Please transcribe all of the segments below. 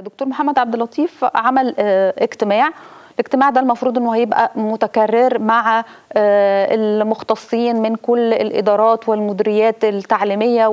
دكتور محمد عبد اللطيف عمل اجتماع، الاجتماع ده المفروض انه هيبقى متكرر مع المختصين من كل الادارات والمديريات التعليميه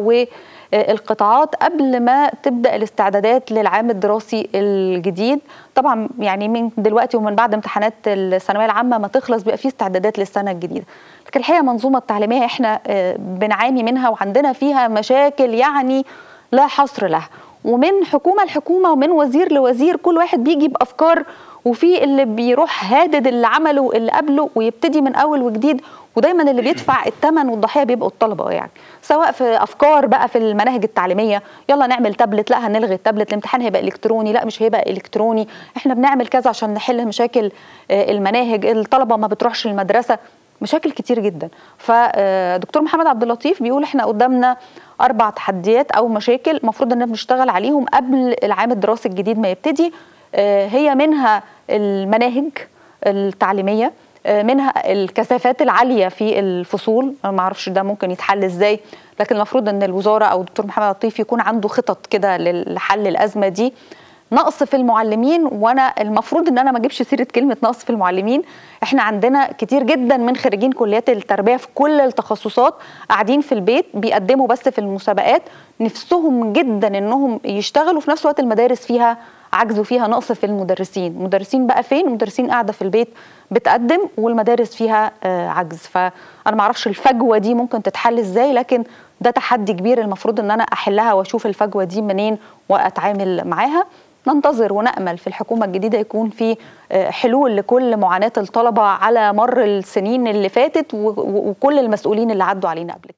والقطاعات قبل ما تبدا الاستعدادات للعام الدراسي الجديد. طبعا يعني من دلوقتي ومن بعد امتحانات الثانويه العامه ما تخلص بقى في استعدادات للسنه الجديده. لكن الحقيقه المنظومه التعليميه احنا بنعاني منها وعندنا فيها مشاكل يعني لا حصر لها، ومن حكومه لحكومه ومن وزير لوزير كل واحد بيجي بافكار، وفي اللي بيروح هادد اللي عمله واللي قبله ويبتدي من اول وجديد، ودايما اللي بيدفع الثمن والضحيه بيبقوا الطلبه، يعني سواء في افكار بقى في المناهج التعليميه، يلا نعمل تابلت، لا هنلغي التابلت، الامتحان هيبقى الكتروني، لا مش هيبقى الكتروني، احنا بنعمل كذا عشان نحل مشاكل المناهج، الطلبه ما بتروحش المدرسه، مشاكل كتير جدا. فدكتور محمد عبد اللطيف بيقول احنا قدامنا 4 تحديات او مشاكل المفروض اننا بنشتغل عليهم قبل العام الدراسي الجديد ما يبتدي، هي منها المناهج التعليميه، منها الكثافات العاليه في الفصول، انا ما اعرفش ده ممكن يتحل ازاي، لكن المفروض ان الوزاره او الدكتور محمد عبد اللطيف يكون عنده خطط كده لحل الازمه دي. نقص في المعلمين، وانا المفروض ان انا ما اجيبش سيره كلمه نقص في المعلمين، احنا عندنا كتير جدا من خريجين كليات التربيه في كل التخصصات قاعدين في البيت بيقدموا بس في المسابقات، نفسهم جدا انهم يشتغلوا، في نفس الوقت المدارس فيها عجز وفيها نقص في المدرسين. المدرسين بقى فين؟ المدرسين قاعده في البيت بتقدم والمدارس فيها عجز. فانا ما اعرفش الفجوه دي ممكن تتحل ازاي، لكن ده تحدي كبير المفروض ان انا احلها واشوف الفجوه دي منين واتعامل معاها. ننتظر ونأمل في الحكومة الجديدة يكون في حلول لكل معاناة الطلبة على مر السنين اللي فاتت وكل المسؤولين اللي عدوا علينا قبل كده.